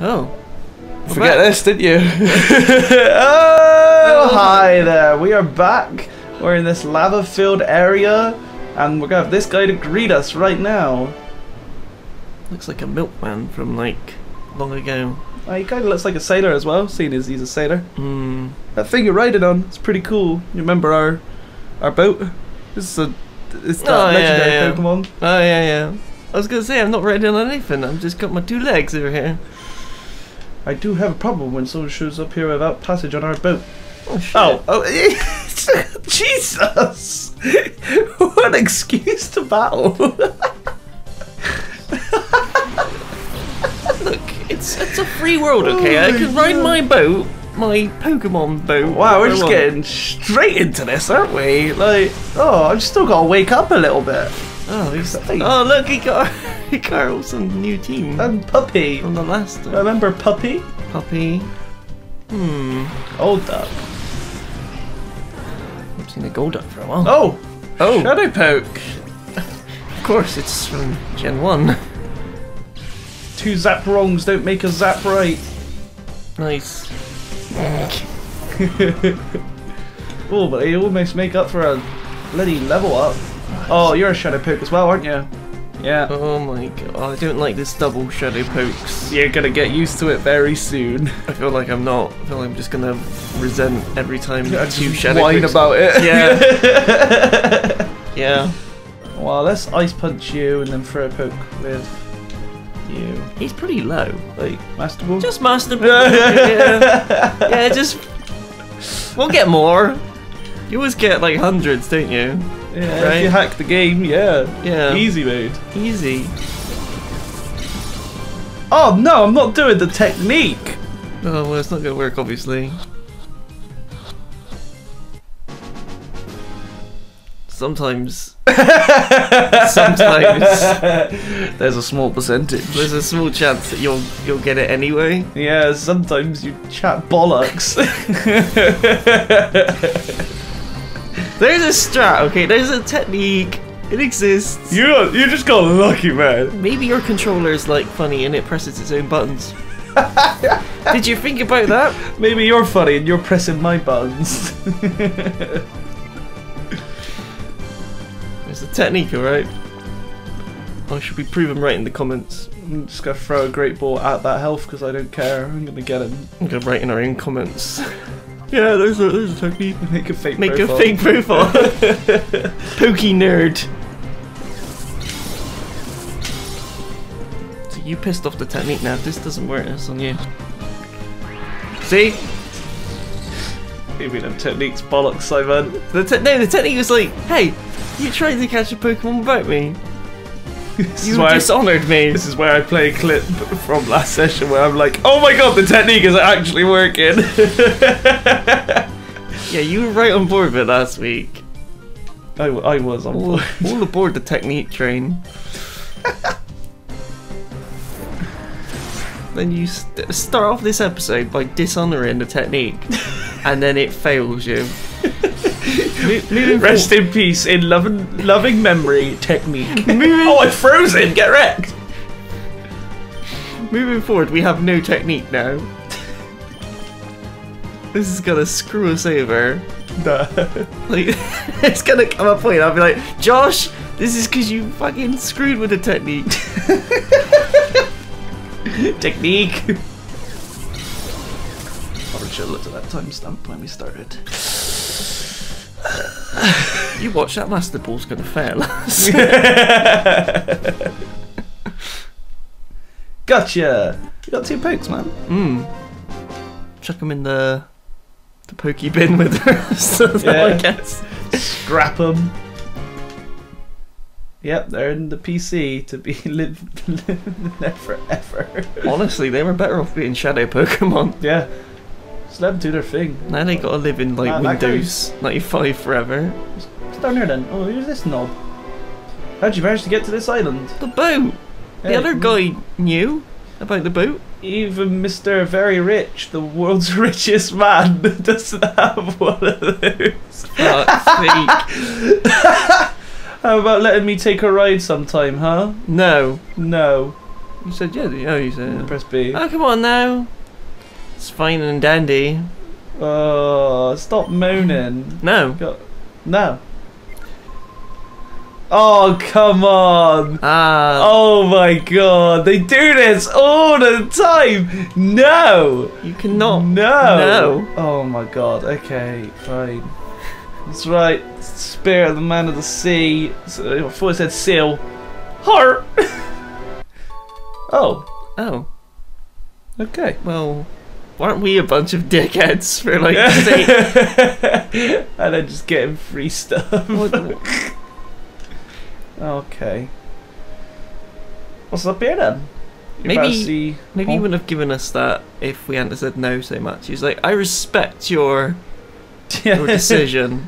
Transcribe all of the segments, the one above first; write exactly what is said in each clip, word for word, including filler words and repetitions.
Oh. Forget this, didn't you? Oh, hi there. We are back. We're in this lava-filled area, and we're gonna have this guy to greet us right now. Looks like a milkman from, like, long ago. Uh, he kind of looks like a sailor as well, seeing as he's a sailor. Mm. That thing you're riding on, it's pretty cool. You remember our our boat? This is a it's that oh, legendary yeah, yeah. Pokemon. Oh, yeah, yeah. I was gonna say, I'm not riding on anything. I've just got my two legs over here. I do have a problem when someone shows up here without passage on our boat. Oh, shit. Oh, oh. Jesus! What excuse to battle! Look, it's it's a free world, okay? Oh I can ride God. my boat, my Pokemon boat. Wow, we're just getting straight into this, aren't we? Like, oh, I've still got to wake up a little bit. Oh, he's oh look, he got he got some new team. And Puppy from the last one. Remember Puppy? Puppy. Hmm. Old Duck. I've seen a Golduck for a while. Oh! Oh! Shadowpoke! Of course, it's from Gen one. Two zap wrongs don't make a zap right. Nice. Oh, but they almost make up for a bloody level up. Oh, you're a Shadowpoke as well, aren't you? Yeah. Oh my god, I don't like this double Shadowpokes. You're gonna get used to it very soon. I feel like I'm not. I feel like I'm just gonna resent every time yeah, two Shadowpokes. Whine about it. Yeah. Yeah. Well, let's Ice Punch you and then throw a poke with you. He's pretty low. Like, Masterable? Just Masterable. Yeah. Yeah, just. We'll get more. You always get like hundreds, don't you? Yeah, right? If you hack the game, yeah. Yeah. Easy mode. Easy. Oh no, I'm not doing the technique! Oh, well, it's not gonna work, obviously. Sometimes. Sometimes. There's a small percentage. There's a small chance that you'll you'll get it anyway. Yeah, sometimes you chat bollocks. There's a strat, okay, there's a technique, it exists. You you just got lucky, man. Maybe your controller's like funny and it presses its own buttons. Did you think about that? Maybe you're funny and you're pressing my buttons. There's a technique, alright? I should be proven right in the comments. I'm just gonna throw a great ball at that health because I don't care. I'm gonna get him. I'm gonna write in our own comments. Yeah, there's a, there's a technique. Make a fake Make profile. Make a fake profile. Pokey nerd. So you pissed off the technique now. This doesn't work. It's on you. See? Maybe them techniques bollocks, Simon. The te no, the technique was like, hey, you tried to catch a Pokemon without me. This you dishonoured me. This is where I play a clip from last session where I'm like, oh my god, the technique is actually working. Yeah, you were right on board with it last week. I, I was on all, board. All aboard the technique train. Then you st start off this episode by dishonouring the technique, and then it fails you. Rest in peace, in loving, loving memory, technique. Oh, I froze it! Get wrecked! Moving forward, we have no technique now. This is gonna screw us over. Nah. Like, it's gonna come a point, I'll be like, Josh, this is because you fucking screwed with the technique. Technique! Probably should have looked at that timestamp when we started. You watch that Master Ball's gonna fail us. Gotcha! You got two pokes, man. Mm. Chuck them in the the pokey bin with the rest of them, yeah. I guess. Scrap them. Yep, they're in the P C to be lived live there forever. Honestly, they were better off being shadow Pokemon. Yeah. Just let them do their thing. Now they gotta live in like nah, Windows ninety-five forever. It's down here then. Oh, who's this knob? How'd you manage to get to this island? The boat! Yeah. The other guy knew about the boat. Even Mister Very Rich, the world's richest man, doesn't have one of those. Fuck's sake. How about letting me take a ride sometime, huh? No. No. You said yeah. Oh, you said yeah. Press B. Oh, come on now. It's fine and dandy. Oh, stop moaning. No. Got, no. Oh, come on. Uh, oh my god. They do this all the time. No. You cannot. No. No. Oh my god. Okay, fine. That's right. Spirit of the man of the sea. I thought it said seal. Heart. Oh. Oh. Okay. Well. Aren't we a bunch of dickheads for like saying and then just getting free stuff? What the okay. What's up here then? You maybe see... maybe oh. you wouldn't have given us that if we hadn't said no so much. He's like, I respect your your decision.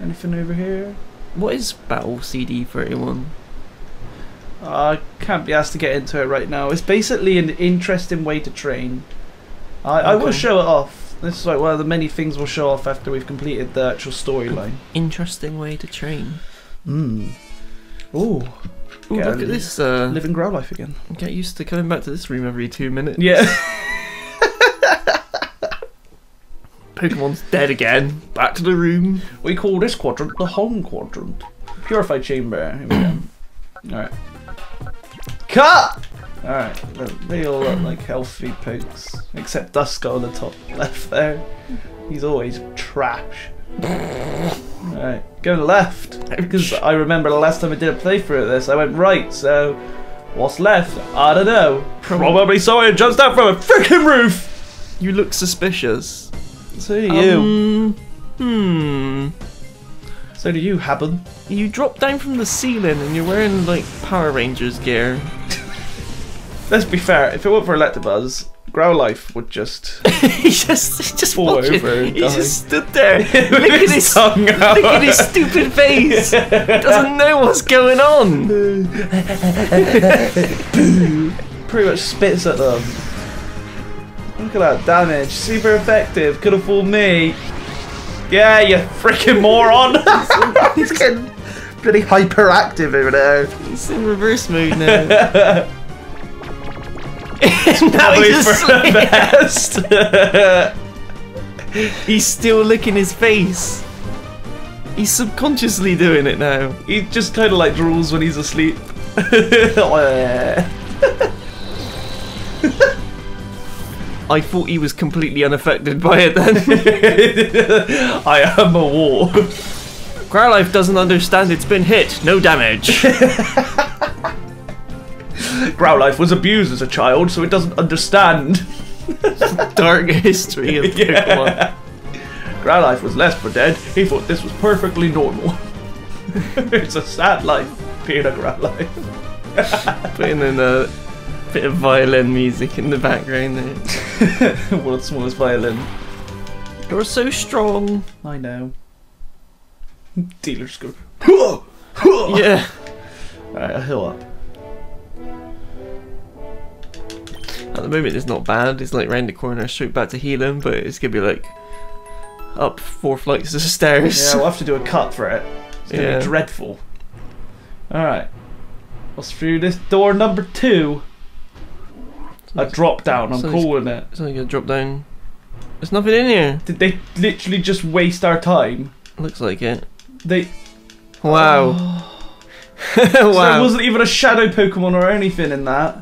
Anything over here? What is Battle C D thirty-one? I can't be asked to get into it right now. It's basically an interesting way to train. I, okay. I will show it off. This is like one of the many things we'll show off after we've completed the actual storyline. Interesting way to train. Mmm. Ooh. Ooh, look at this. Uh, living grow life again. Get used to coming back to this room every two minutes. Yeah. Pokemon's dead again. Back to the room. We call this quadrant the home quadrant. Purified chamber. Here we go. Alright. Cut! Alright, they all look like healthy pokes. Except Dusko on the top left there. He's always trash. Alright, go left. Because I remember the last time I did a playthrough of this, I went right, so what's left? I don't know. Probably someone jumps down from a freaking roof! You look suspicious. So do you. Um, hmm. So do you, Happen. You drop down from the ceiling and you're wearing like Power Rangers gear. Let's be fair, if it weren't for Electabuzz, Growlithe would just he just, he just fall over and die. He just stood there, licking his tongue out. Licking his stupid face. Doesn't know what's going on. Pretty much spits at them. Look at that damage, super effective, could have fooled me. Yeah, you freaking moron. He's getting pretty hyperactive over there. He's in reverse mode now. It's probably he's for the best. He's still licking his face. He's subconsciously doing it now. He just kind of like drools when he's asleep. I thought he was completely unaffected by it then. I am a wall. Growlithe doesn't understand it's been hit. No damage. Growlithe was abused as a child, so it doesn't understand. Dark history of Pokemon. Growlithe was left for dead. He thought this was perfectly normal. It's a sad life, being a Growlithe. Putting in a bit of violin music in the background there. World's smallest violin. You're so strong. I know. Dealer scoop. Yeah. Alright, I'll heal up. At the moment it's not bad, it's like round the corner straight back to healing, but it's gonna be like up four flights of stairs. Yeah, we'll have to do a cut for it. It's gonna yeah. be dreadful. Alright. What's through this door number two? A drop down, I'm calling it. It's only gonna drop down. There's nothing in here. Did they literally just waste our time? Looks like it. They Wow. Oh. Wow. So there wasn't even a shadow Pokemon or anything in that.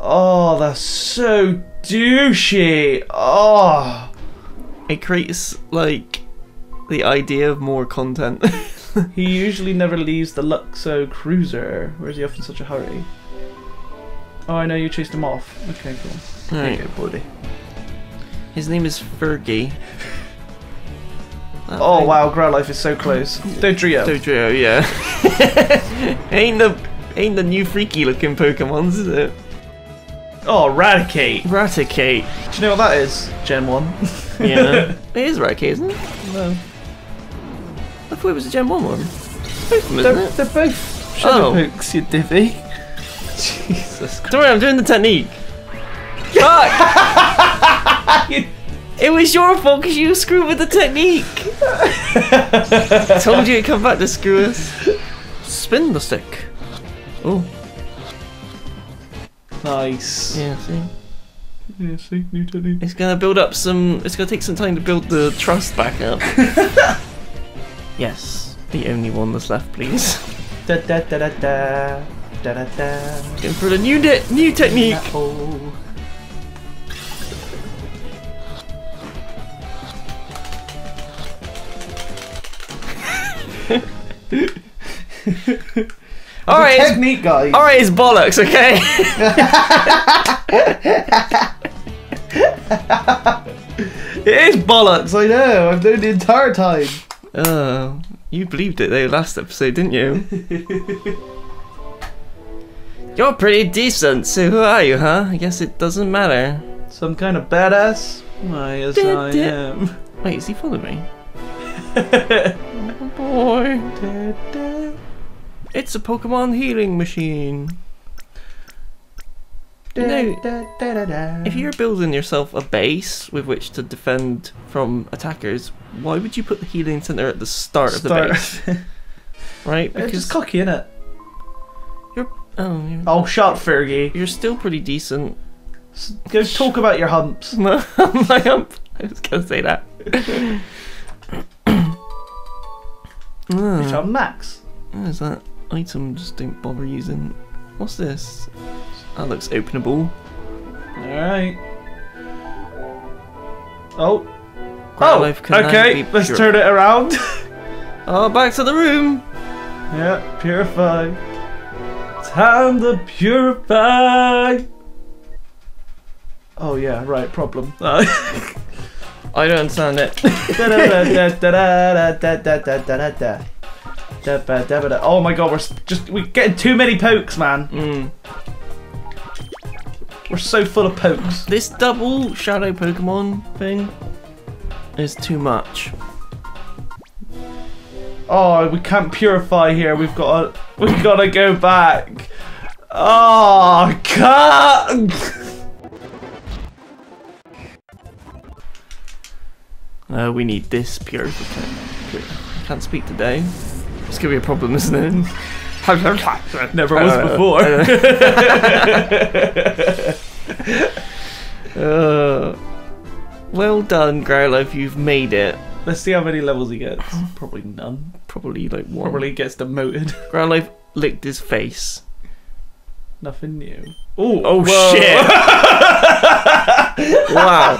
Oh, that's so douchey. Oh, it creates like the idea of more content. He usually never leaves the Luxo Cruiser. Where is he off in such a hurry? Oh, I know you chased him off. Okay, cool. All right. There you go, buddy. His name is Fergie. That oh wow, Growlithe is so close. Dodrio. Dodrio, yeah. ain't the ain't the new freaky looking Pokemons, is it? Oh, Raticate! Raticate! Do you know what that is? Gen one. Yeah. It is Raticate, isn't it? No. I thought it was a Gen one one. Both them, they're, it? They're both Shadow oh. Pokes, you divvy. Jesus Christ. Don't worry, I'm doing the technique. Fuck! It was your fault because you screwed with the technique! I told you to come back to screw us. Spin the stick. Oh. Nice. Yeah, see? Yeah, see? New technique. It's gonna build up some... It's gonna take some time to build the trust back up. Yes. The only one that's left, please. Da da da da da. Da da da. Going for the new, new technique! Uh-oh. All right, technique, guys. All right, it's bollocks, okay? It is bollocks. I know. I've known the entire time. Oh, you believed it though last episode, didn't you? You're pretty decent. So who are you, huh? I guess it doesn't matter. Some kind of badass. Why, yes, I am. Wait, is he following me? Oh boy. Da, da. It's a Pokemon healing machine. Da, now, da, da, da, da. If you're building yourself a base with which to defend from attackers, why would you put the healing center at the start, start. of the base? Right? Because it's just cocky, innit? You're oh, you're, oh, shut Fergie. You're still pretty decent. Go talk about your humps. My hump. I was gonna say that. Which are max. What is that? Item just don't bother using. What's this? That looks openable. Alright. Oh. Growlithe oh, okay. Let's turn it around. Oh, back to the room. Yeah, purify. Time to purify. Oh, yeah, right. Problem. Uh I don't understand it. Oh my god, we're just we're getting too many pokes, man. Mm. We're so full of pokes. This double shadow Pokemon thing is too much. Oh, we can't purify here. We've got to, we've got to go back. Oh, God. Uh, we need this purification. I can't speak today. It's gonna be a problem, isn't it? Never was before. uh, well done, Growlithe. You've made it. Let's see how many levels he gets. Probably none. Probably like one. Probably gets demoted. Growlithe licked his face. Nothing new. Ooh, oh, whoa. Shit! Wow.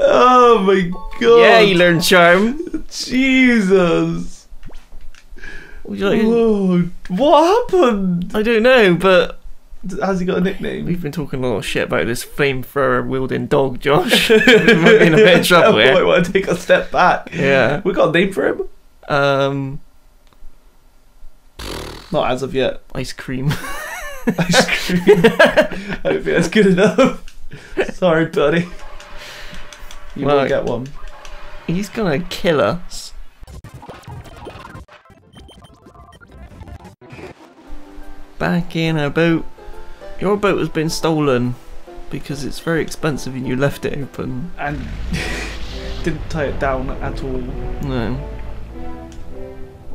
Oh my god. Yeah, you learned charm. Jesus. Whoa. What happened? I don't know, but... Has he got a nickname? We've been talking a lot of shit about this flamethrower-wielding dog, Josh. We might be in a bit of trouble here. I want to take a step back. Yeah. We got a name for him? Um... Not as of yet. Ice cream. Ice cream. I don't think that's good enough. Sorry, buddy. You well, won't get one. He's gonna kill us. Back in our boat. Your boat has been stolen because it's very expensive and you left it open. And didn't tie it down at all. No.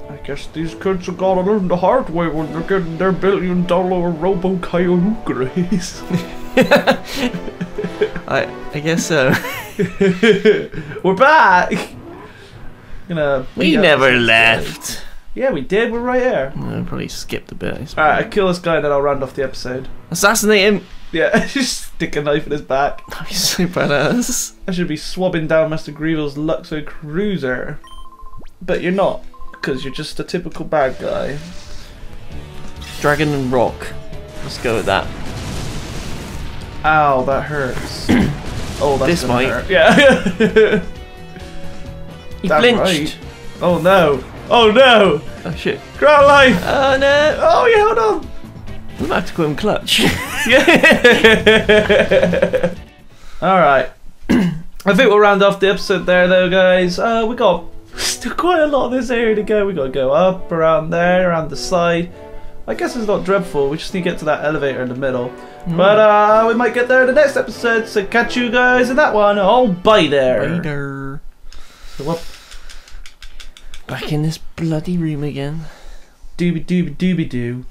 I guess these kids have got to learn the hard way when they're getting their billion dollar Robo-Kyle Grace. I, I guess so. We're back! You know, we never left. Yeah, we did. We're right here. I probably skipped a bit. Alright, I kill this guy and then I'll round off the episode. Assassinate him! Yeah, just stick a knife in his back. That'd be so badass. I should be swabbing down Master Grievel's Luxo Cruiser. But you're not. Because you're just a typical bad guy. Dragon and rock. Let's go with that. Ow, that hurts. Oh, that's this gonna might. Hurt. Yeah. He that's blinched. Right. Oh no. Oh no. Oh shit. Growlithe. Oh no. Oh, yeah, hold on. I'm about to call him clutch. Yeah. All right. I think we'll round off the episode there, though, guys. Uh, we got. Still quite a lot of this area to go. We gotta go up, around there, around the side. I guess it's not dreadful, we just need to get to that elevator in the middle. Mm. But uh, we might get there in the next episode, so catch you guys in that one. Oh, bye there. Later. So up. Back in this bloody room again. Dooby dooby dooby doo.